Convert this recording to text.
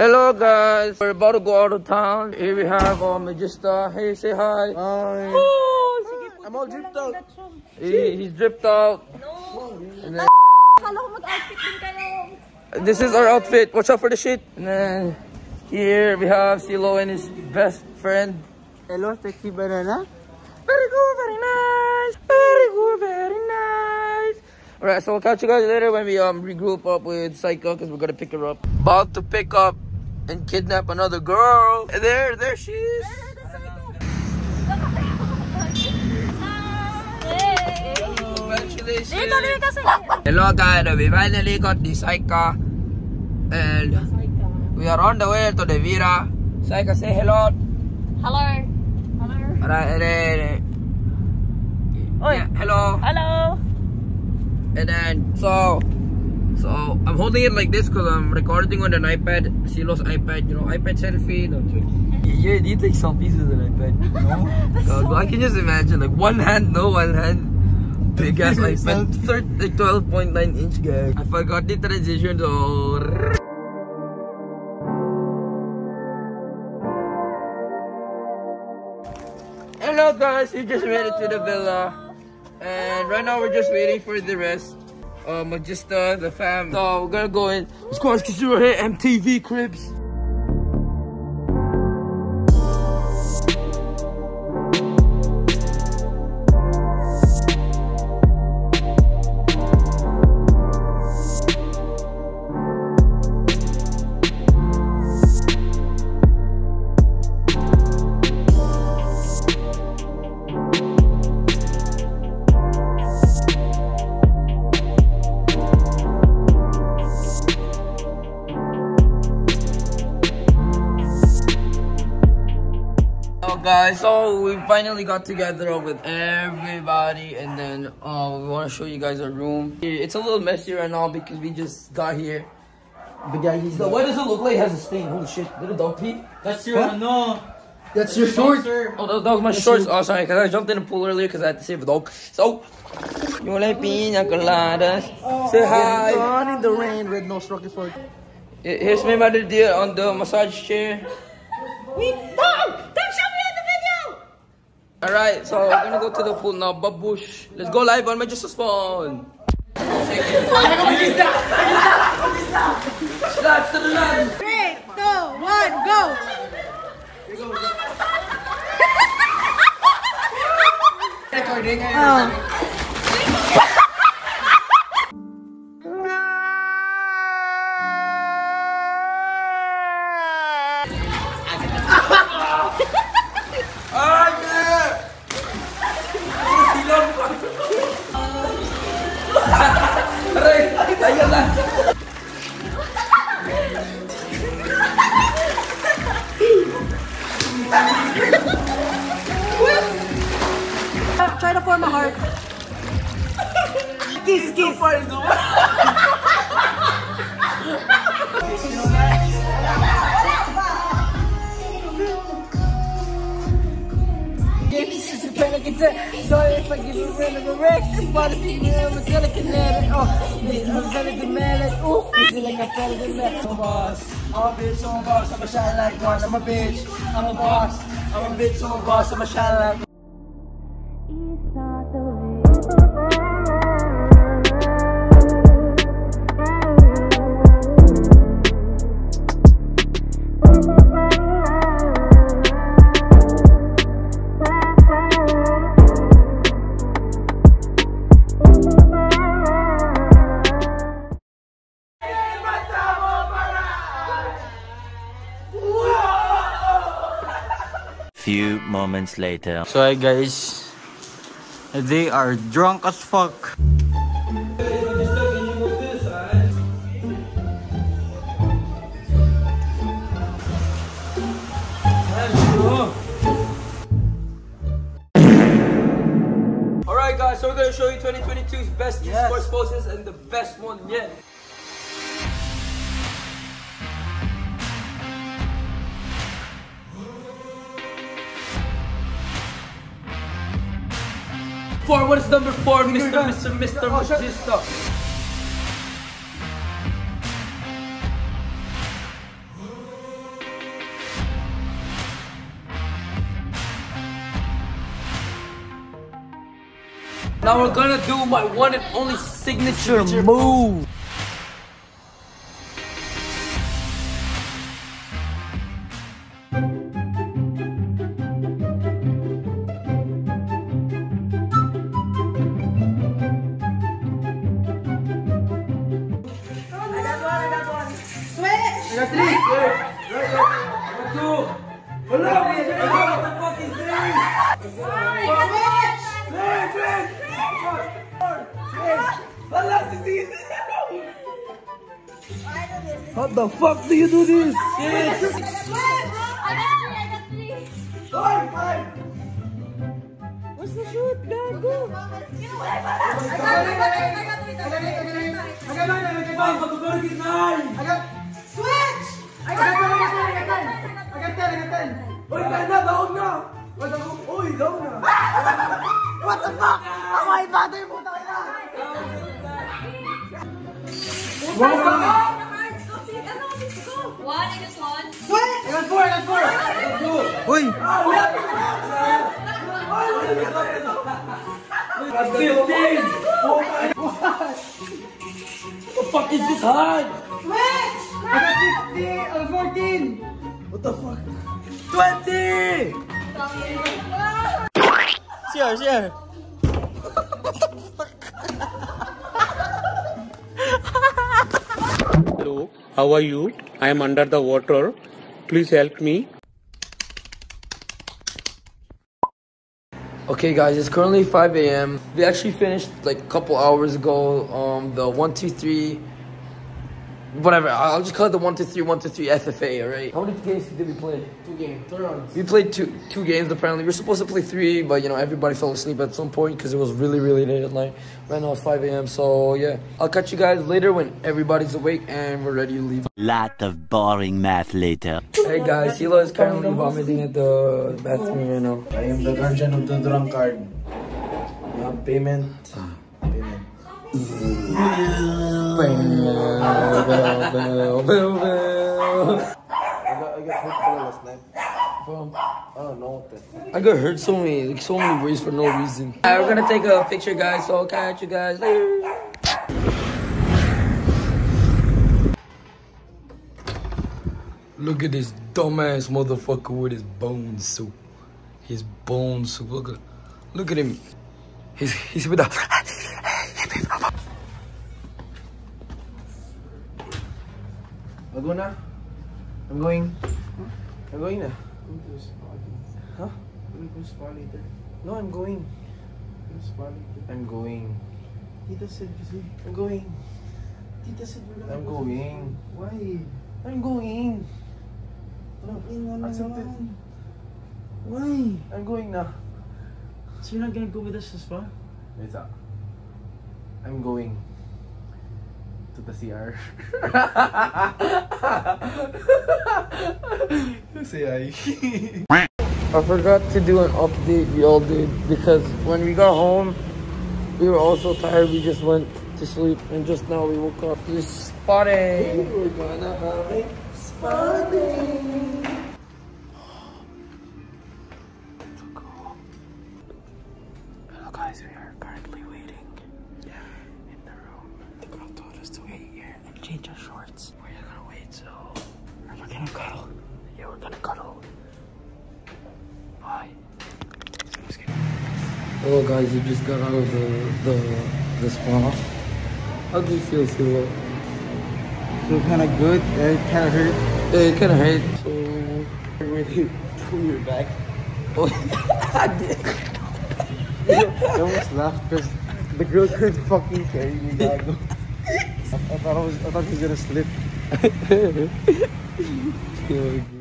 Hello guys, we're about to go out of town. Here we have Magista. Hey, say hi. Hi. Oh, hi. I'm all dripped out. He's dripped out. No. This is our outfit. Watch out for the shit. And then here we have Siloh and his best friend. Hello, sexy banana. Very good, very nice. Very good, very nice. Alright, so we'll catch you guys later when we regroup up with Cyka because we're gonna pick her up. About to pick up and kidnap another girl. And there she is. Congratulations. Hello guys, we finally got the Cyka and we are on the way to the Vira. Cyka, say hello. Hello. Hello. Oi. Yeah, hello. Hello. And then so I'm holding it like this because I'm recording on an iPad, Siloh's iPad, you know, iPad selfie. No, yeah, do you take selfies with an iPad? No. So I can just imagine like one hand. Big ass iPad, 12.9 inch guy. I forgot the transition though. Hello guys, we just made it to the villa. And right now we're just waiting for the rest. Magista, the fam. So we're gonna go in. Of course, because you were here, MTV Cribs. Guys, so we finally got together with everybody, and then we want to show you guys our room. It's a little messy right now because we just got here. But yeah, he's what does it look like? It has a stain. Holy shit! Little dog pee. That's your no. That's your shorts. Oh, that was my shorts. Oh, sorry, because I jumped in the pool earlier because I had to save a dog. So you want to pina coladas? Say hi. Gone in the rain with no stroking for. Here's my mother dear on the massage chair. We done. Alright, so we're gonna go to the pool now, babush. Let's go live on Magista's phone. That's the land. 3, 2, 1, go. Recording. Try to form a heart. Kiss, kiss. I'm a shine like boss. I'm a bitch. I'm a boss. I'm a bitch. I'm a boss. I'm a shine like boss. Few moments later. So hi guys, they are drunk as fuck. Alright guys, so we're gonna show you 2022's best sports poses and the best one yet. What is number 4, Mr. Magista? Now we're gonna do my one and only signature move. How the fuck do you do this? What's the shoot? Go! I got 10! What the fuck? Oh my father! What the fuck is this hard? Switch! I got 14! What the fuck? 20! Share! What the fuck? Hello, how are you? I am under the water. Please help me. Okay guys, it's currently 5 a.m. We actually finished like a couple hours ago the 1, 2, 3 whatever. I'll just call it the 1, 2, 3 FFA, alright? How many games did we play? 2 games, 3 rounds. We played two games apparently. We were supposed to play 3, but you know, everybody fell asleep at some point because it was really late at night. Right now it's 5 a.m. so yeah. I'll catch you guys later when everybody's awake and we're ready to leave. Lot of boring math later. Hey guys, Siloh is currently vomiting at the bathroom right now. I am the guardian of the drunk card. You have payment. I got hurt last night. I don't know what that. I got hurt so many ways for no reason. Alright, we're gonna take a picture, guys. So I'll catch you guys later. Look at this dumbass motherfucker with his bone soup. His bone soup. Look at him. He's with a. Laguna? I'm going. I'm going now. Huh? No, I'm going. I'm going. Tita said, I'm going. Tita said, I'm going. Why? I'm going. Why? I'm going now. So you're not gonna go with us this far? Wait, I'm going to the CR. Say hi. I forgot to do an update. We all did, because when we got home, we were all so tired. We just went to sleep, and just now we woke up. We're spotting. We're gonna have it spotting. Hello guys, we are currently waiting in the room. The girl told us to wait here and change our shorts. We're not gonna wait, so we're gonna cuddle. Yeah, we're gonna cuddle. Bye. Hello guys, we just got out of the spa. How do you feel, Siloh? Feel kind of good, it kind of hurt. Yeah, it kind of hurt. So, we're waiting to your back. Oh, I did. I almost laughed because the girl couldn't fucking carry me back. I thought she was gonna slip.